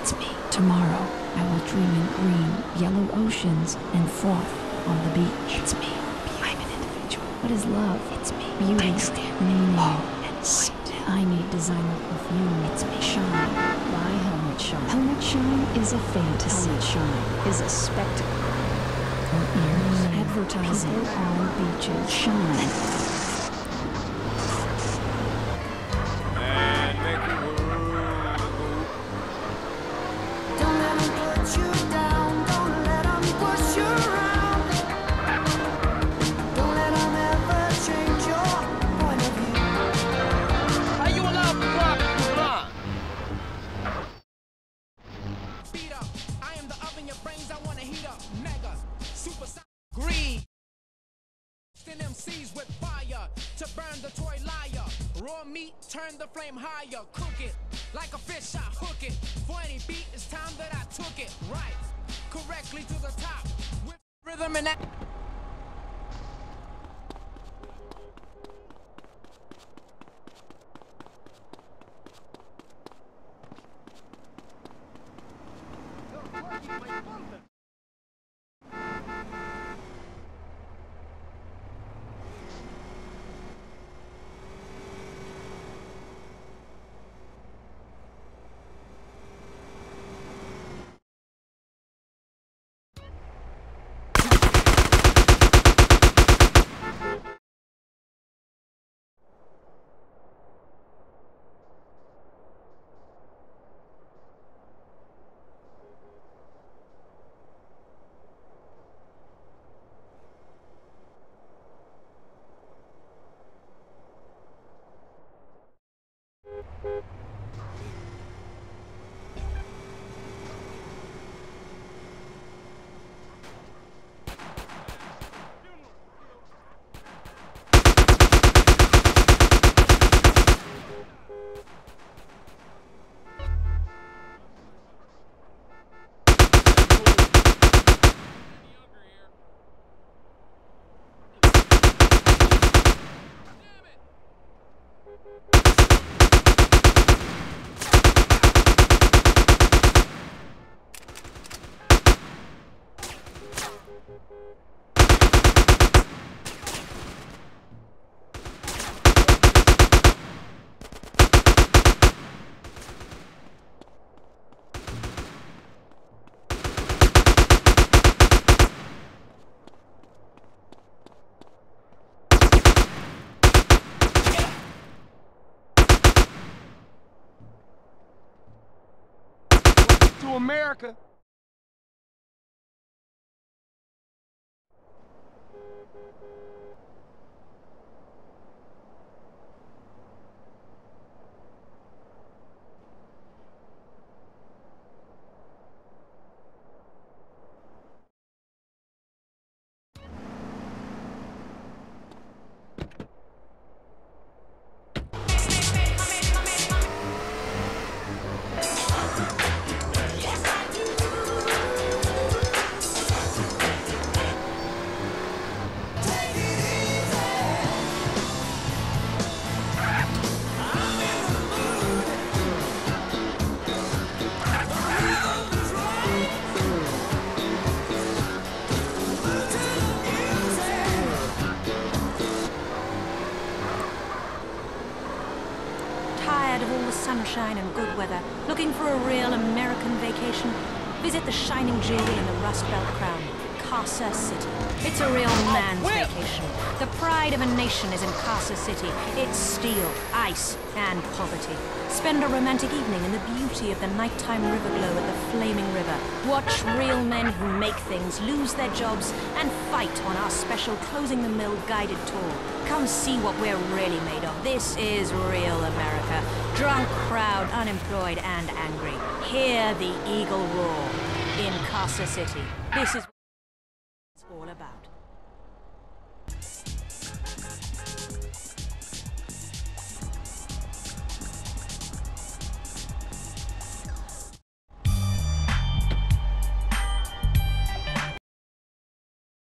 awaits me. Tomorrow, I will dream in green, yellow oceans and froth on the beach. It's me. I'm an individual. What is love? It's me. Beauty, meaning, and sight. I need designer perfume. It's me. Shine by Helmut Schön. Helmut Schön is a fantasy. Helmut Schön is a spectacle. Her ears. Advertising. People on beaches. Shine. Turn the flame higher, cook it like a fish. I hook it for any beat. It's time that I took it right, correctly to the top with rhythm and that. America. Sunshine and good weather. Looking for a real American vacation? Visit the Shining Jewelry in the Rust Belt Crown, Casa City. It's a real man's vacation. The pride of a nation is in Casa City. It's steel, ice, and poverty. Spend a romantic evening in the beauty of the nighttime river glow at the Flaming River. Watch real men who make things, lose their jobs, and fight on our special Closing the Mill guided tour. Come see what we're really made of. This is real America. Drunk, proud, unemployed, and angry. Hear the eagle roar in Casa City. This is what it's all about.